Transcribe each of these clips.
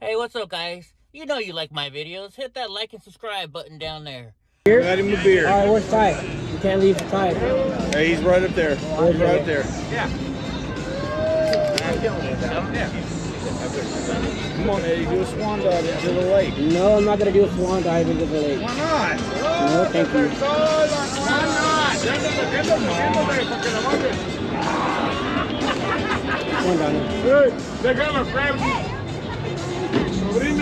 Hey, what's up, guys? You know you like my videos. Hit that like and subscribe button down there. Got him the beard. All right, where's Ty? You can't leave Ty. Hey, he's right up there. He's right up there. Yeah. Come on, Eddie, do a swan dive into the lake. No, I'm not going to do a swan dive into the lake. Why not? No, thank you. Why not? They got a friend. Dude,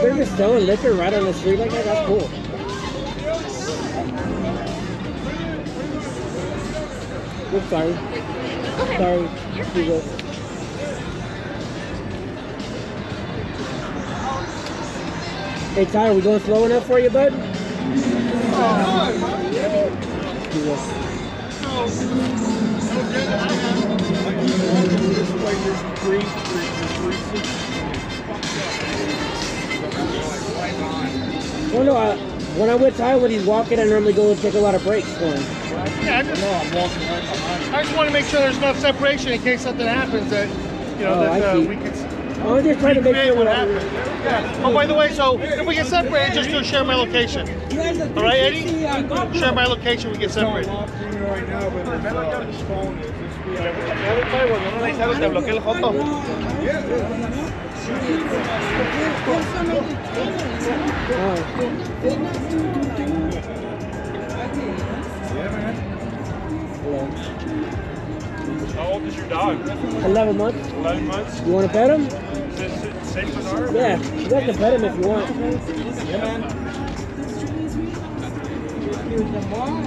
they're just selling liquor right on the street like that? That's cool. I'm sorry. Okay. Sorry. You're fine. You're good. Hey, Ty, are we going slow enough for you, bud? Well, no, when I'm with Ty, when he's walking, I normally go and take a lot of breaks for him. Yeah, I'm walking right behind. I just want to make sure there's enough separation in case something happens that, you know, we can... Oh, I'm just trying to make sure what happens. Yeah. Oh, by the way, so if we get separated, just do share my location. All right, Eddie? Share my location, we get separated. How old is your dog? 11 months. 11 months? You want to pet him? St. Bernard? Yeah, you have to pet him if you want. Yeah, man.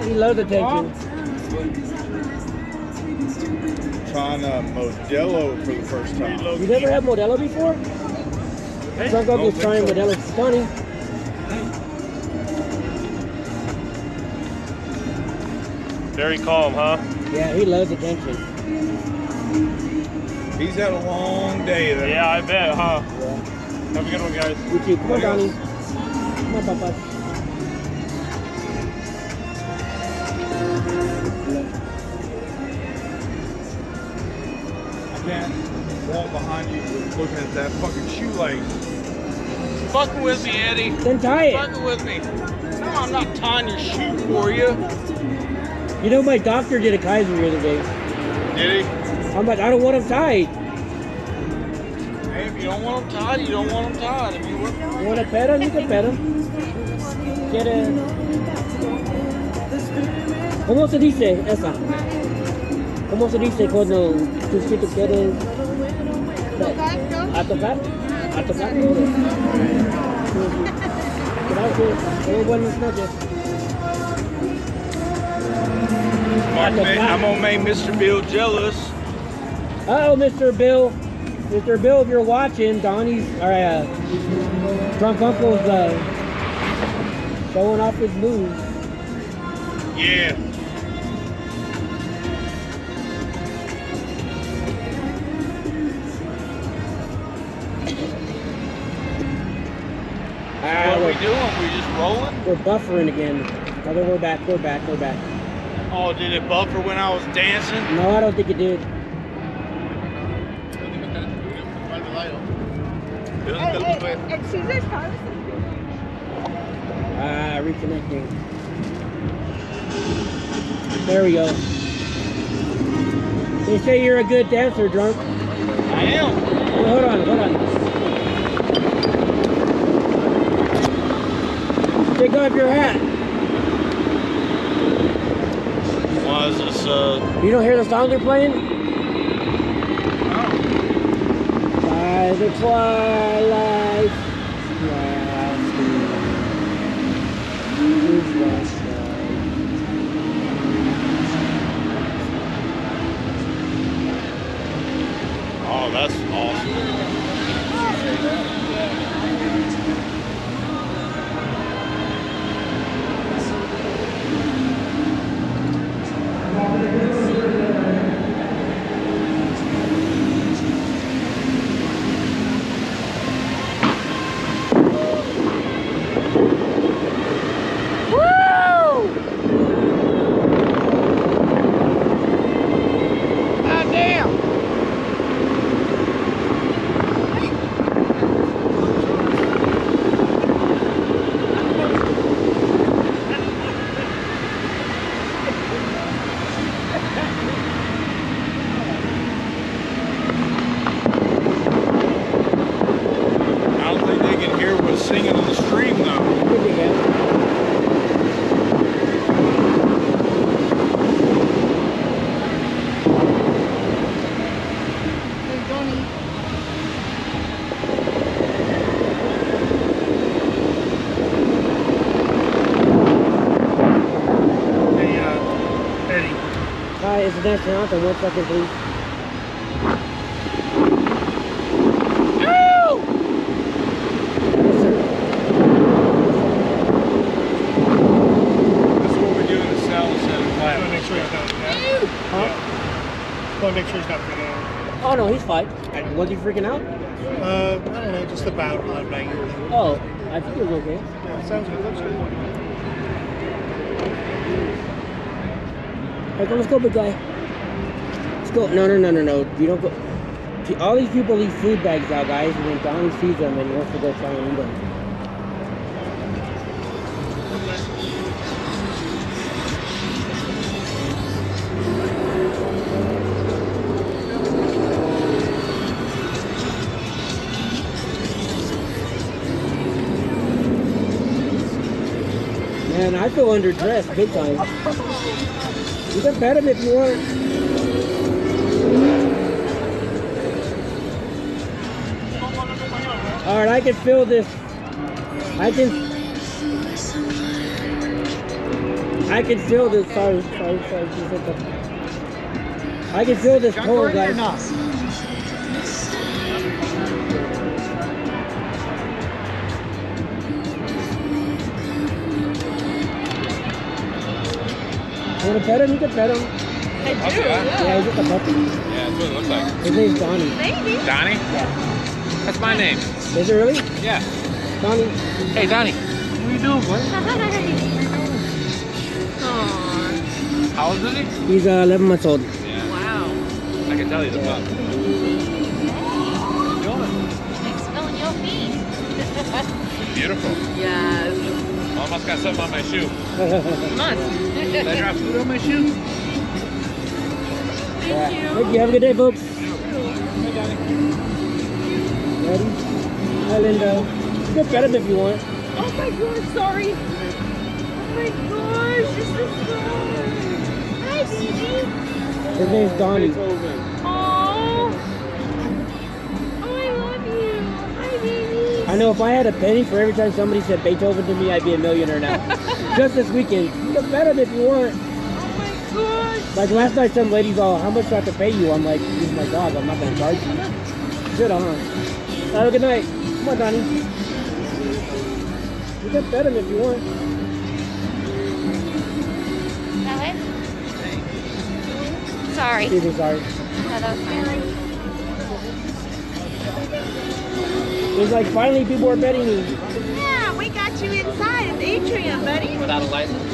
He loves attention. Trying Modelo for the first time. You've never had Modelo before? Hey, Drunk Uncle's trying Modelo. It's funny. Very calm, huh? Yeah, he loves attention. He's had a long day there. Yeah, I bet, huh? Yeah. Have a good one, guys. You too. Come on, Donnie. Come on, Papa. Wall behind you looking at that fucking shoelace. Fucking with me, Eddie. Then tie it. Fucking with me. No, I'm not tying your shoe for you. You know, my doctor did a Kaiser the other day. Did he? I'm like, I don't want him tied. Hey, if you don't want him tied, you don't want him tied. If you want to pet him, you can pet him. Get a... ¿Cómo se dice esa? ¿Cómo se dice cuando tú si tú quieres... ¿A tocar? ¿A tocar? Gracias. Muy buenas noches. I'm going to make Mr. Bill jealous. Uh-oh, Mr. Bill. Mr. Bill, if you're watching, Donnie's, or Drunk Uncle's showing off his moves. Yeah. What are we doing? We just rolling? We're buffering again. Brother, we're back, we're back, we're back. Oh, did it buffer when I was dancing? No, I don't think it did. Hey, excuse us, Tyler. Ah, reconnecting. There we go. They say you're a good dancer, Drunk. I am. Well, hold on, hold on. Take off your hat. Why is this, You don't hear the song they're playing? No. By the twilight, oh, that's awesome. you guys turn off the one second, please? Make sure he's not freaking out. Oh no, he's fine. Was he freaking out? I don't know, just about loud banging. Oh, I think it was okay. Yeah, sounds good. Looks good. Okay, let's go, big guy. Let's go. No, no, no, no, no. You don't go. See, all these people leave food bags out, guys, and then Donnie sees them and he wants to go try and eat them. Man, I feel underdressed big time. You can pet him if you want. Alright, I can feel this. I can feel this. Sorry. I can feel this pole, guys. You want to pet him? You can pet him. I do. Yeah, he's just a puppy. Yeah, that's what it looks like. His name's Donnie. Maybe. Donnie? Yeah. That's my name. Is it really? Yeah. Donnie. Hey, Donnie. What are you doing, boy? Aww. How old is he? He's 11 months old. Yeah. Wow. I can tell he's a pup. What are you doing? I'm smelling your feet. Beautiful. Yes. I almost got something on my shoe. Did I drop food on my shoe? Thank you. Thank you. Have a good day, folks. Hey, Donnie. Ready? Hi, Linda. You can pet him if you want. Oh my god, sorry. Oh my gosh, this is so good. Hi, baby. His name's Donnie. Beethoven. I know if I had a penny for every time somebody said Beethoven to me, I'd be a millionaire now. Just this weekend. You can bet him if you want. Oh my gosh. Like last night some lady's all, how much do I have to pay you? I'm like, he's my dog, I'm not going to charge you. Good on. Have a good night. Come on, Donnie. You can bet him if you want. That way? Sorry. Excuse me, sorry. No, that was fine. It's like finally people are betting me. Yeah, we got you inside the atrium, buddy. Without a license?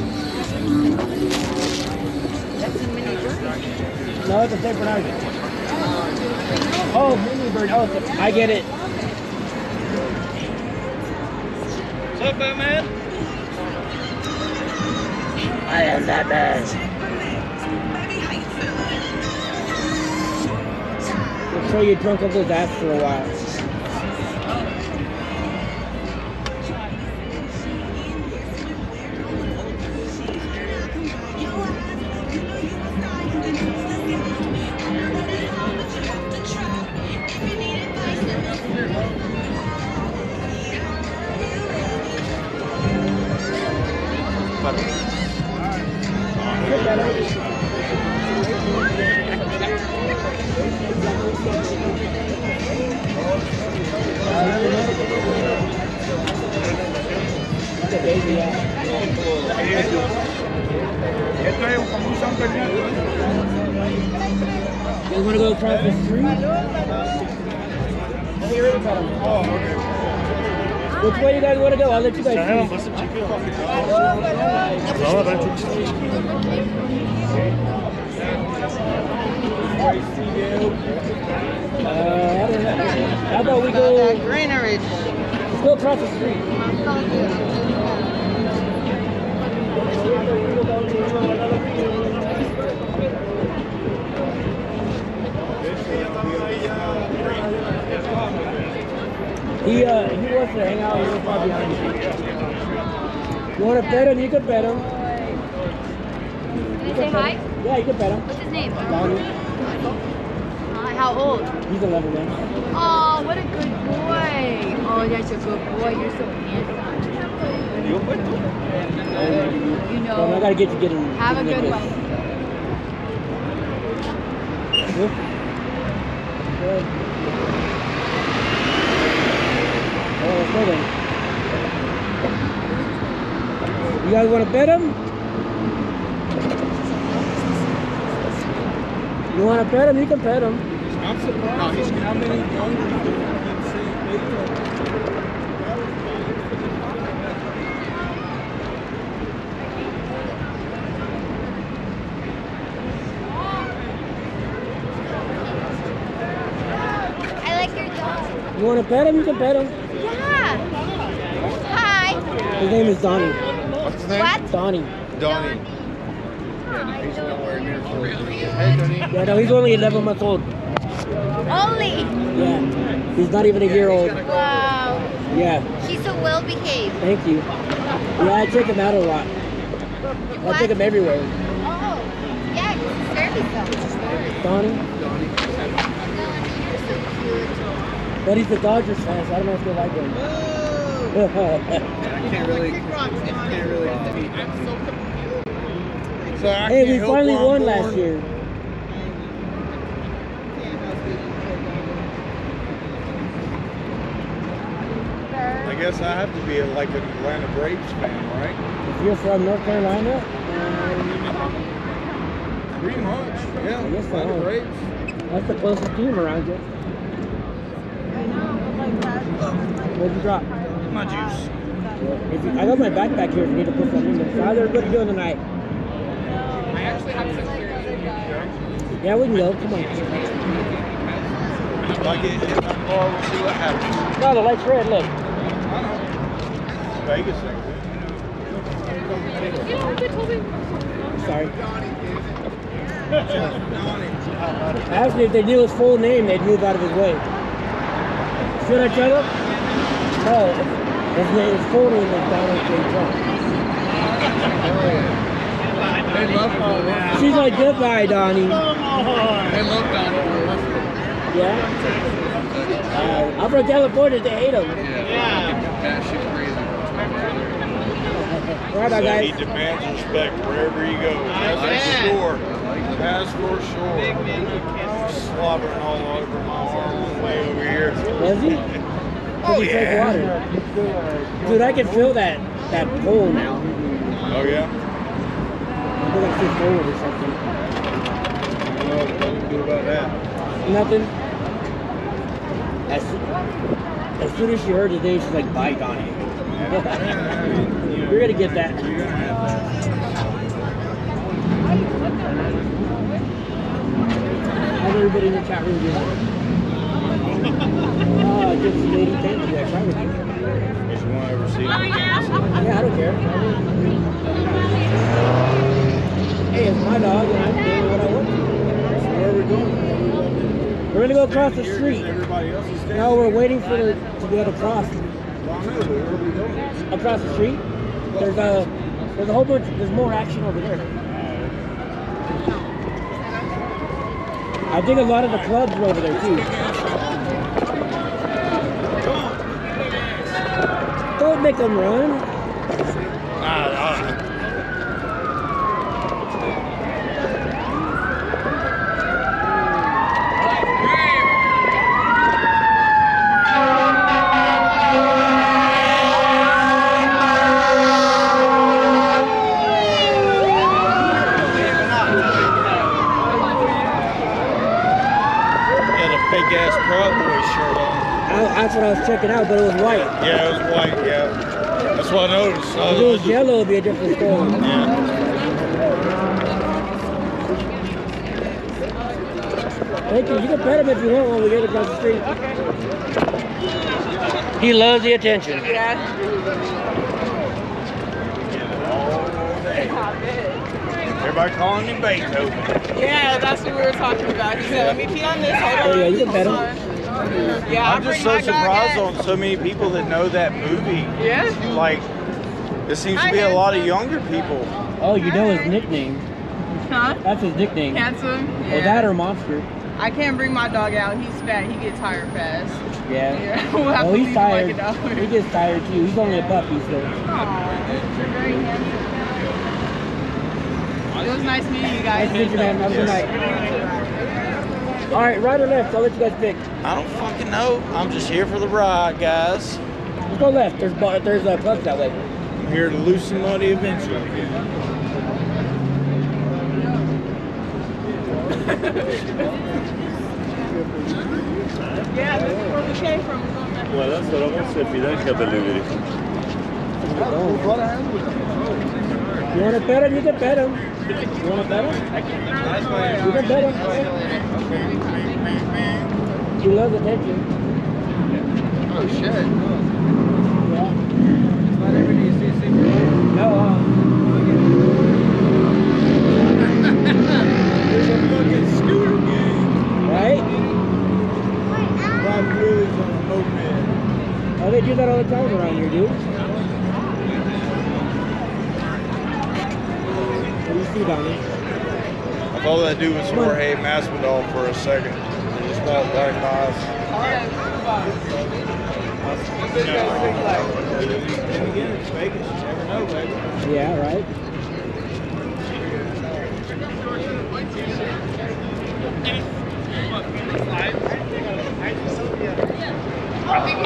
That's a mini bird. No, it's a St. Bernard. Oh, mini bird. Oh, I get it. What's up, Batman? I am Batman. We'll show you drunk uncle's ass for a while. You want to go across the street? Which way do you guys want to go? I'll let you guys see. I don't know. How about we go... Let's go across the street. He wants to hang out a little far behind you. You want to pet him? You can pet him. Can I say hi? Yeah, you can pet him. What's his name? Donnie. How old? He's 11 now. Oh, what a good boy. Oh, that's a good boy. You're so handsome. You know. I got to get him. Have a good one. Good. Good. Oh, let's go then. You guys want to bet him? You want to bet him? You can bet him. I'm surprised. No, he's how many younger people can see Beethoven? You want to pet him? You can pet him. Yeah. Hi. His name is Donnie. What's his name? What? Donnie. Donnie. Yeah, he's nowhere near 4 years. Hey, Donnie. Yeah, no, he's only 11 months old. Only? Yeah. He's not even a year old. Wow. Yeah. He's so well behaved. Thank you. Yeah, I take him out a lot. What? I take him everywhere. Oh. Yeah, he's a service dog. Donnie? But he's the Dodgers fan, so I don't know if they like him. I can't really. I'm so confused. So I hey, we finally won last year. I guess I have to be like an Atlanta Braves fan, right? If you're from North Carolina, pretty much, yeah. I guess Atlanta Braves. That's the closest team around you. What'd you drop? My juice. I got my backpack here if you need to put something in there. How's everybody doing tonight? I actually have some here. Yeah, we can go. Come on. If I get hit by the ball, we'll see what happens. No, the light's red, look. I know. Vegas, actually. You know what they told me? Sorry. Actually, if they knew his full name, they'd move out of his way. Should I tell him? No, his full name is Donald J. Trump. They love Donald. She's like, goodbye, Donnie. They love Donald. Yeah? I'm from California, they hate him. Yeah. Right, my guys. He demands respect wherever you go. That's sure. That's for sure. Slobbering all over my arm way over here. Does he? Oh, yeah. Water. Dude, I can feel that pole now. Oh, yeah? I feel like it's forward or something. I don't know what you can do about that. Nothing. As soon as she heard the name, she's like, bye, Donnie. You're going to get that. How's everybody in the chat room doing? Oh, I just made it thank you. I tried with you. Did you want to receive it? Yeah, I don't care. Hey, it's my dog, and I'm doing what I want to. Where are we going? We're going to go across the street. No, we're waiting for her to be able to cross. Across the street? There's a whole bunch, there's more action over there. I think a lot of the clubs are over there, too. Don't make them run. Got a big ass Proud Boy shirt on. That's what I was checking out, but it was white. Yeah, it was white, yeah. That's what I noticed. If it was yellow, it would be a different story. Yeah. Thank you. You can pet him if you want while we get across the street. Okay. He loves the attention. Yeah. Everybody calling him Beethoven. Yeah, that's what we were talking about. So let me pee on this. Hold on. Yeah, you can pet him. Yeah, I'm just so surprised on so many people that know that movie. Yeah. Like, there seems to be a lot of younger people. Oh, you know his nickname. Huh? That's his nickname. Handsome. Yeah. Or that or Monster. I can't bring my dog out. He's fat. He gets tired fast. Yeah. We'll have to leave him like a dollar. He gets tired too. He's only a puppy, so. Aww. You're very handsome. It was nice meeting you guys. Nice to meet you, man. Have a good night. All right, right or left? I'll let you guys pick. I don't fucking know. I'm just here for the ride, guys. Let's go left. There's clubs that way. I'm here to lose some money eventually. Yeah, this is where we came from. Well, that's what I want to say. If you don't have the liberty. You want to bet him? You can bet him. You want to bet him? You can bet him. You love the tension. Oh, shit. Yeah. It's not every day you see a secret. No. There's a fucking scooter game. Right? Rob Williams on an open. Oh, they do that all the time around here, dude. I thought that dude was Jorge Masvidal for a second. He just walked back by. Yeah, right.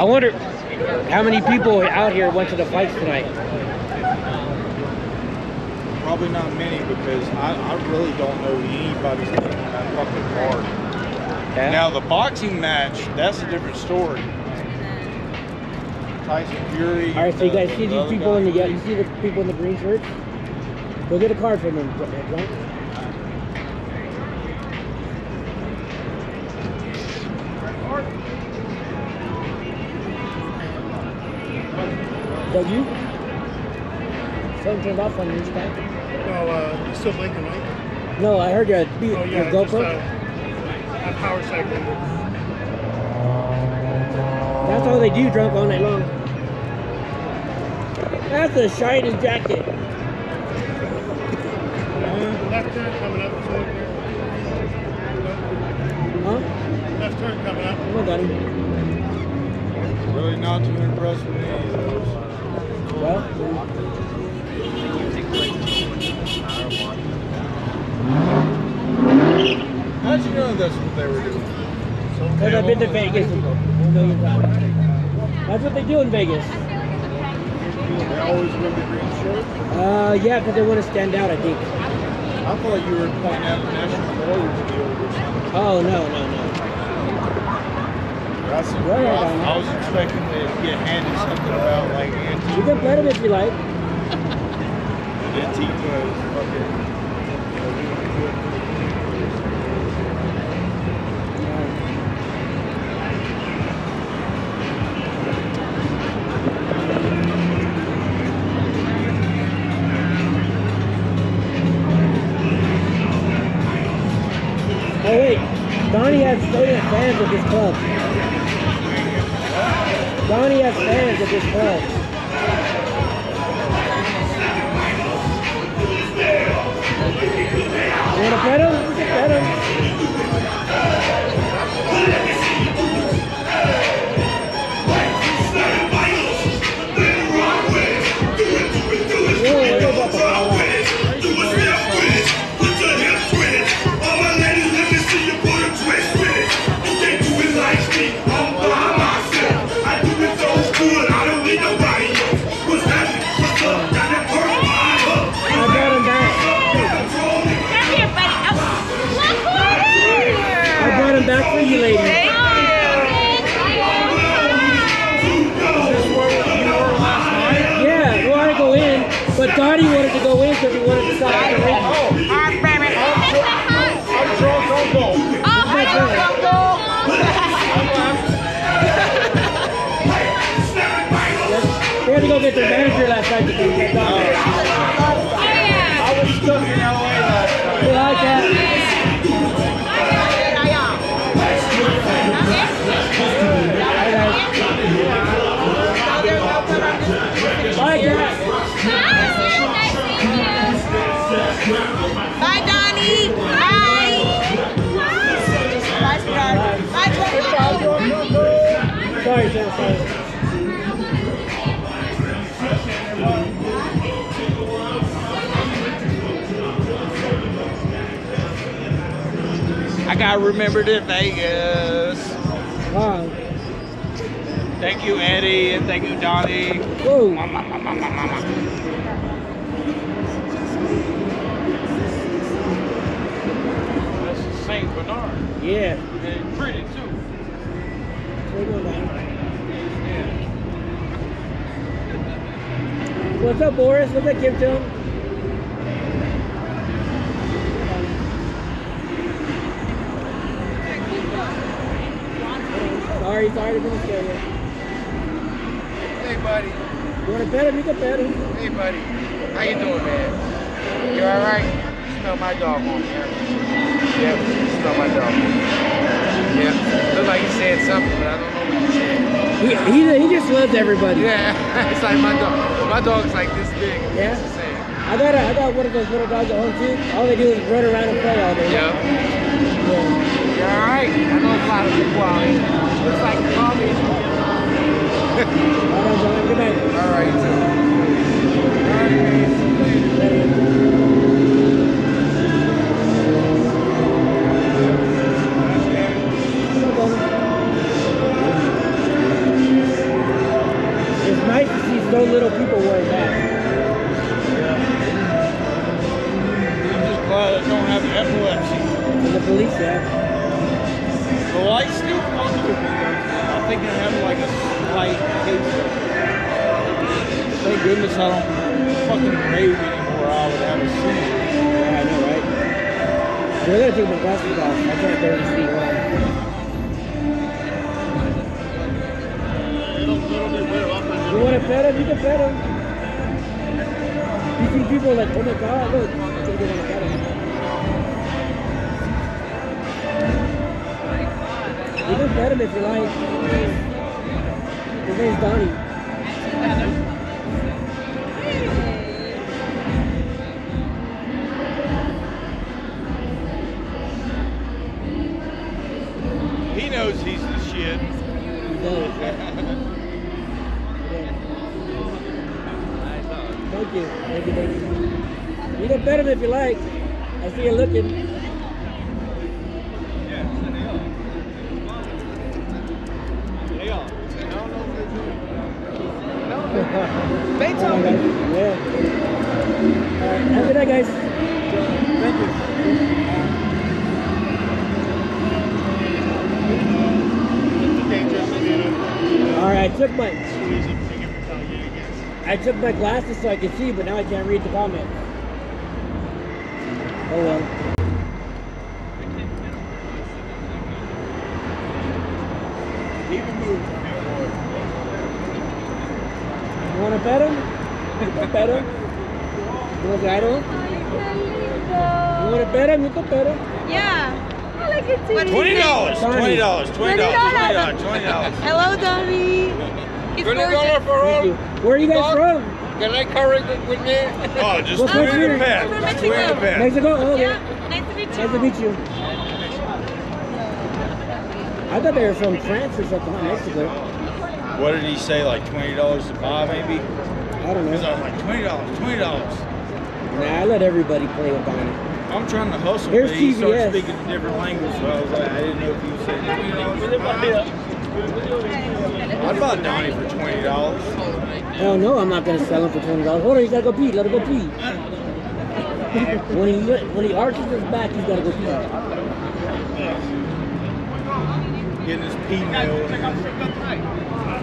I wonder how many people out here went to the fights tonight. Probably not many, because I really don't know anybody's name in that fucking card. Yeah. Now, the boxing match, that's a different story. Tyson Fury. All right, so you guys see these people in the, you see the people in the green shirts? Go get a card from them. Right? Doug, you? Something turned off on you, Scott. Oh, you still blinking, right? No, I heard you had beat your GoPro. I power cycled. That's all they do, drunk all night long. That's a shiny jacket. Left turn coming up. Huh? Left turn coming up. Oh, got him. Really not too impressed with me. Well. How'd you know that's what they were doing? Because I've been to Vegas a million times. That's what they do in Vegas. They always wear the green shirt? Yeah, because they want to stand out, I think. I thought you were pointing out the National Warriors deal or something. Oh, no, no, no. I was expecting to get handed something about, like, Antifa. You can play them if you like. Antifa. Oh wait, Donnie has fans at this club. Donnie has fans at this club. You want to pet him? Pet him. But Donnie wanted to go in because he wanted to stop the ring. I'm drunk, don't go. Oh, I'm drunk, don't go. They had to go get their manager last night to do it. I was stuck in LA last night. You like that? Bye, Donnie. Bye. Bye, sweetheart. Bye, Jorge. Sorry, Jennifer. I I remembered in Vegas. Wow. Thank you, Eddie, and thank you, Donnie. Ooh. This is St. Bernard. Yeah. And pretty, too. What's up, Boris? What's up, Kim Jong? Sorry to be scared. Hey, buddy. You want to pet him? You can pet him. Hey, buddy. How you doing, man? You all right? You smell my dog on me. Yeah, you smell my dog. Yeah. Looked like you said something, but I don't know what you said. He just loves everybody. Yeah. It's like my dog. Well, my dog's like this big. Yeah. It's the same. I got one of those little dogs at home too. All they do is run around and play all day. Yeah. You all right? I know a lot of people out here. It's like coffee. Alright, good night. Alright, you too. It's nice to see so little people wearing masks. I'm just glad I don't have epilepsy. The police, yeah. The light's still comfortable. I think I have like a light case. Thank goodness I don't fucking rave anymore. I would have a seat. Yeah, I know, right? We're gonna take my glasses off. I can't barely see one. You wanna pet him? You can pet him. You see people like, oh my god, look. So they wanna pet him. You can pet him if you like. His name's Donnie. He knows he's the shit. He does. Yeah. Thank you. Thank you, thank you. You can pet him if you like. I see you looking. Beethoven. Oh yeah. Have a good night, guys. Thank you. Alright, I took my glasses so I could see, but now I can't read the comment. Oh well. Better? You can better. You want to guide him? You want to better? You can better. Yeah. I like it too. $20. $20. $20. Hello, Donnie. It's $20 for all. Where are you guys from? Can I carry it with me? Oh, just wear the pad. Wear the pad. Mexico? Oh, okay. Yeah. Nice to meet you. Nice to meet you. I thought they were from France or something. Mexico. What did he say, like $20 to buy, maybe? I don't know. Because I was like, $20. Nah, I let everybody play with Donnie. I'm trying to hustle, but he started speaking a different language, so I was like, I didn't know if he was saying $20. I'd buy Donnie for $20. Hell no, I'm not going to sell him for $20. Hold on, he's got to go pee. Let him go pee. when he arches his back, he's got to go pee. Getting his pee mail.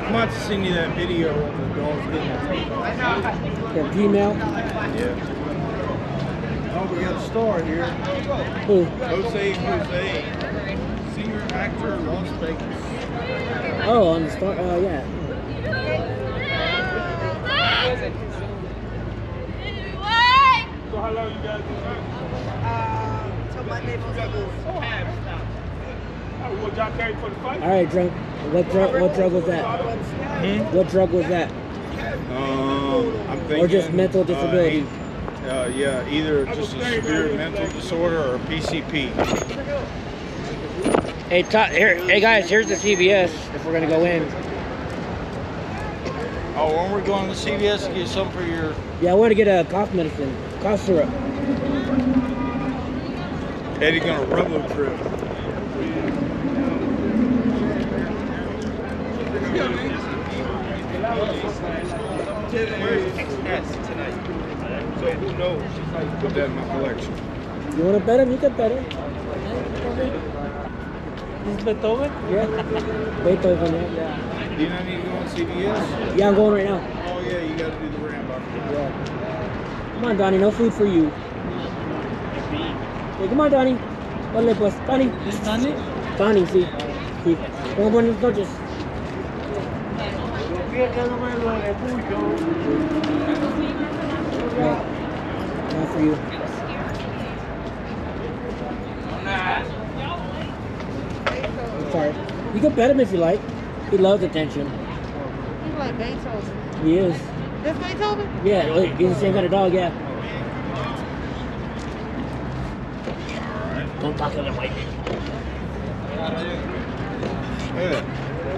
I'm about to send you that video of the dogs getting the female? Yeah. Oh, we got a star here. Who? Jose. Senior actor, Las Vegas. Oh, on the star? Oh, yeah. So how long you guys been working? Until Monday, Alright, drunk. What drug was that? Hmm? What drug was that? I'm thinking, or just mental disability? Yeah, either just a severe mental disorder or PCP. Hey, hey guys, here's the CVS if we're going to go in. Oh, when we're going to CVS to get some for your... Yeah, I want to get a cough medicine. Cough syrup. Eddie's going to rub a trip. Where's XS tonight? So who knows? Put that in my collection. You want to bet him? You can bet him. This is Beethoven? Yeah. Beethoven, yeah. Do you not need to go on CBS? Yeah, I'm going right now. Oh, yeah, you got to do the ramp up. Yeah. Come on, Donnie, no food for you. Hey, come on, Donnie. Ole, pues. Donnie. Is Donnie? Donnie, sí. Sí. Tengo buenas noches. Not for you. I'm sorry. You can bet him if you like. He loves attention. He's like Beethoven. He is. That's Beethoven? Yeah, he's the same kind of dog, yeah. Don't talk to the white people.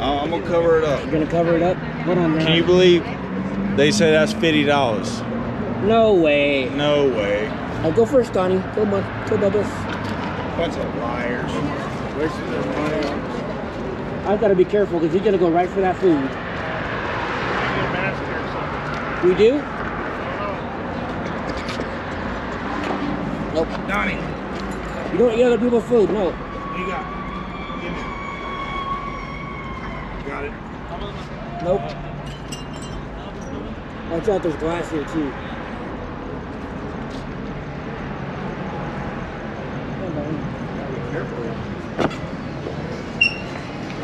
I'm going to cover it up. You're going to cover it up? Hold on, man. Can you believe they say that's $50? No way. No way. I'll go first, Donnie. Go, Mud. Go, Bubbles. Bunch of liars. Where's the liars? I've got to be careful because he's going to go right for that food. You get a basket or something. We do? Nope. Donnie. You don't eat other people's food, no. You got it. Give me it. Got it. Nope. Watch out, there's glass here, too. Careful.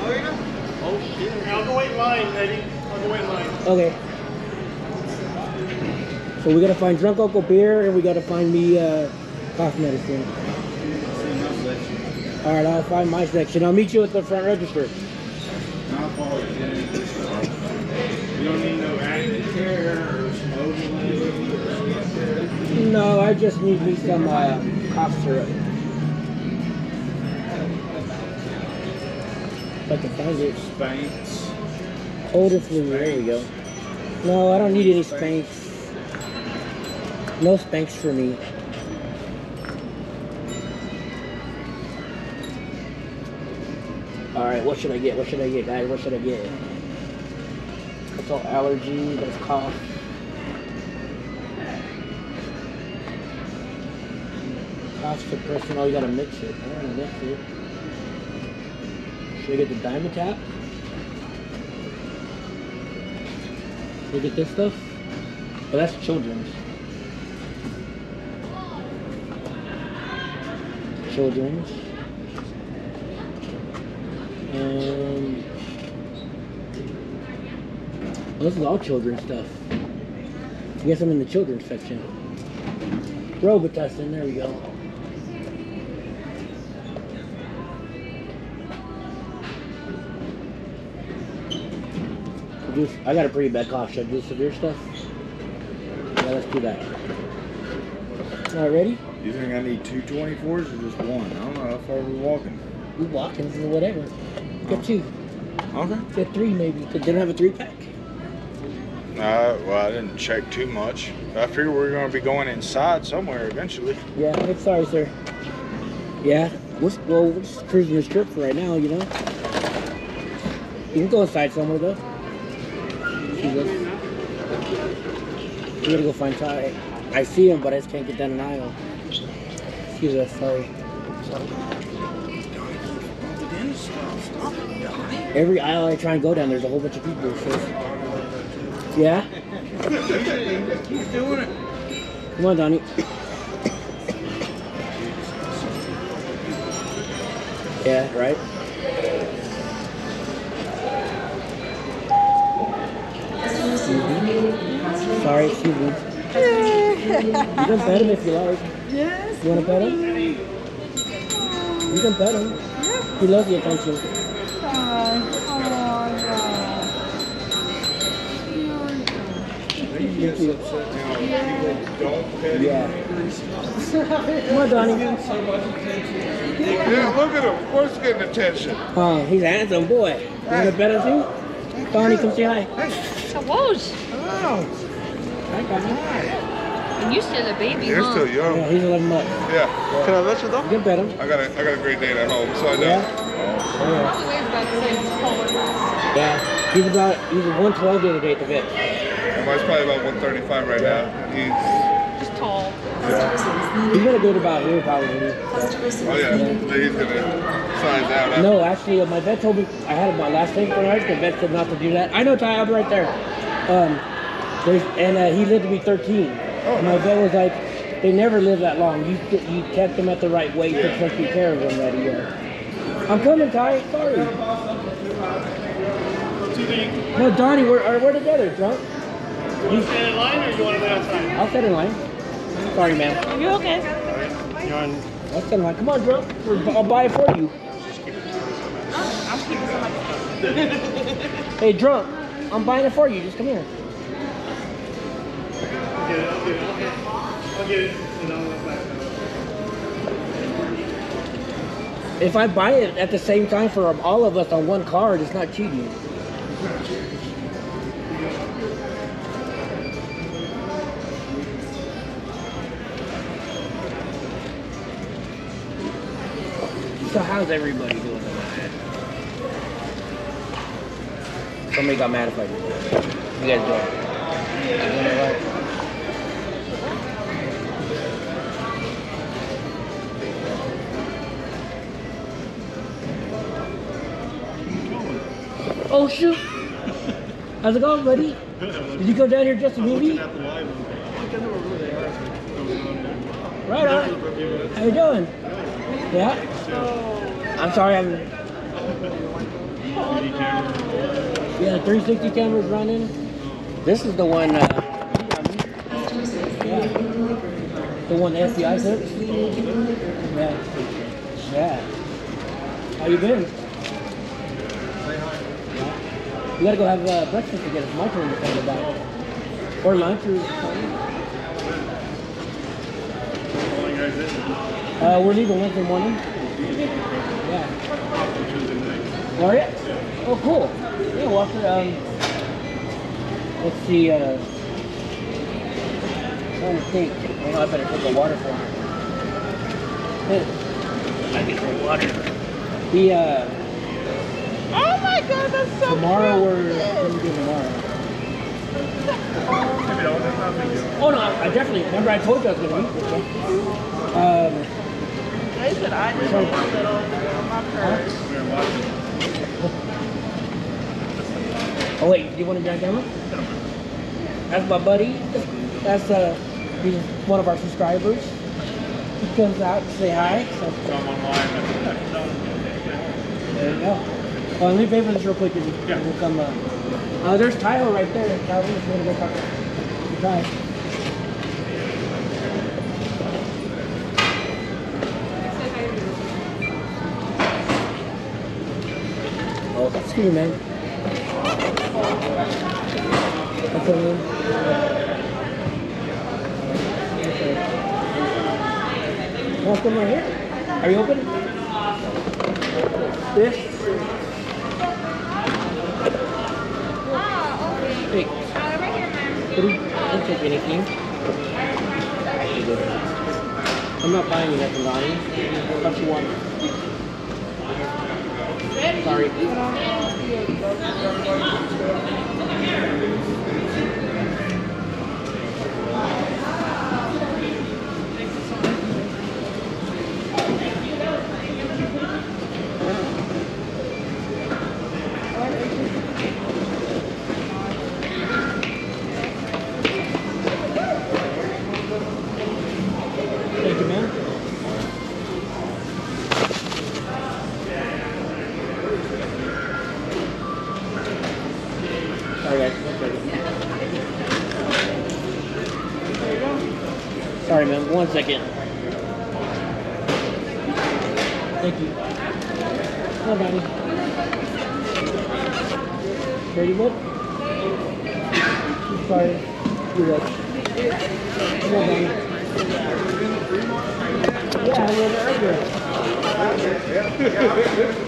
Oh, yeah? Oh, shit. I'll go in line, Eddie. I'll go in line. Okay. So we gotta find Drunk Uncle Beer, and we gotta find me cough medicine. All right, I'll find my section. I'll meet you at the front register. Not all you don't need no anti-terror or smoking. No, I just need me some cough syrup. If I can find it. Spanks. Cold and flu, there we go. No, I don't need any Spanks. No Spanks for me. Alright, what should I get? What should I get, guys? What should I get? That's all allergy, that's cough. Cough suppressant, oh, you gotta mix it. I don't wanna mix it. Should I get the Diamond Tap? Should I get this stuff? Oh, that's children's. Children's. This is all children's stuff. I guess I'm in the children's section. Robitussin, there we go. I got a pretty bad cough. Should I do severe stuff? Yeah, let's do that. Alright, ready? You think I need two 24s or just one? I don't know how far we're walking. We're walking, so whatever. Get two. Okay. Get three, maybe. They don't have a 3-pack. Well, I didn't check too much. I figured we were going to be going inside somewhere eventually. Yeah, I'm sorry, sir. Yeah. Well, we're just cruising this trip for right now, you know? You can go inside somewhere, though. We gotta go find Ty. I see him, but I just can't get down an aisle. Excuse us, sorry. Every aisle I try and go down, there's a whole bunch of people. So. Yeah? Keep doing it. Come on, Donnie. Yeah, right? Mm-hmm. Sorry, excuse me. You can pet him if you like. Yes. You want to pet him? You can pet him. He loves the attention. Yeah. Come on, Donnie. Yeah, look at him. Of course he's getting attention. Oh, he's a handsome boy. You want to bet us in? Donnie, come say hi. Hello. Hi, Donnie. Hi. And you're still a baby, You're still young. Yeah, he's 11 months. Yeah. Can I let you know? You can bet him. I got a great date at home, so I know. Yeah. Yeah. He was 112 the other day at the vet. Mine's probably about 135 right now. He's just tall. Yeah. He's gonna go to about here probably. Oh yeah, he's gonna size out. After. No, actually, my vet told me I had my last name for it. The vet said not to do that. I know, Ty, I'm right there. He lived to be 13. Oh, my vet was like, they never live that long. You kept them at the right weight to take care of them that year. I'm coming, Ty. Sorry. No, Donnie, we're together, drunk. You stand in line or you want to go outside? I'll stand in line. Sorry, ma'am. You're okay. I'll stand in line. Come on, drunk. I'll buy it for you. I'm keeping so much. Hey, drunk. I'm buying it for you. Just come here. I'll get it. I'll get it. If I buy it at the same time for all of us on one card, it's not cheating. So how's everybody doing tonight? Somebody got mad if I did. You guys doing? Oh shoot! How's it going, buddy? Did you go down here just to meet me? Right on. How you doing? Yeah? I'm sorry, I'm... Yeah, 360 cameras running. This is the one... The one the FBI took? Yeah. Yeah. How you been? We gotta go have breakfast together. It's my turn to talk about it. Or lunch or something. We're leaving Wednesday morning. Yeah. Are you? Oh, cool. Yeah, well, after, let's see, I'm trying to think. Oh, no, I better take the water for him. I can drink water. The, oh my God, that's so tomorrow we're doing tomorrow. Oh no, I definitely remember I told you I was gonna be. They said I didn't want that all my. Oh wait, you want to be on camera? That's my buddy. That's he's one of our subscribers. He comes out to say hi. So there you go. Oh, let me pay for this real quick and we'll come up. There's Tyler right there. Tyler, if you want to go talk to him. Ty. Oh, that's you, man. That's okay. Welcome right here. Are you open? This? Hey. Don't take anything. I'm not buying you nothing, Lonnie. What do you want? Sorry. Sorry, man. 1 second. Thank you. Hi, buddy. Ready, bud? Sorry. You're up. Come on, buddy. Yeah, I love it.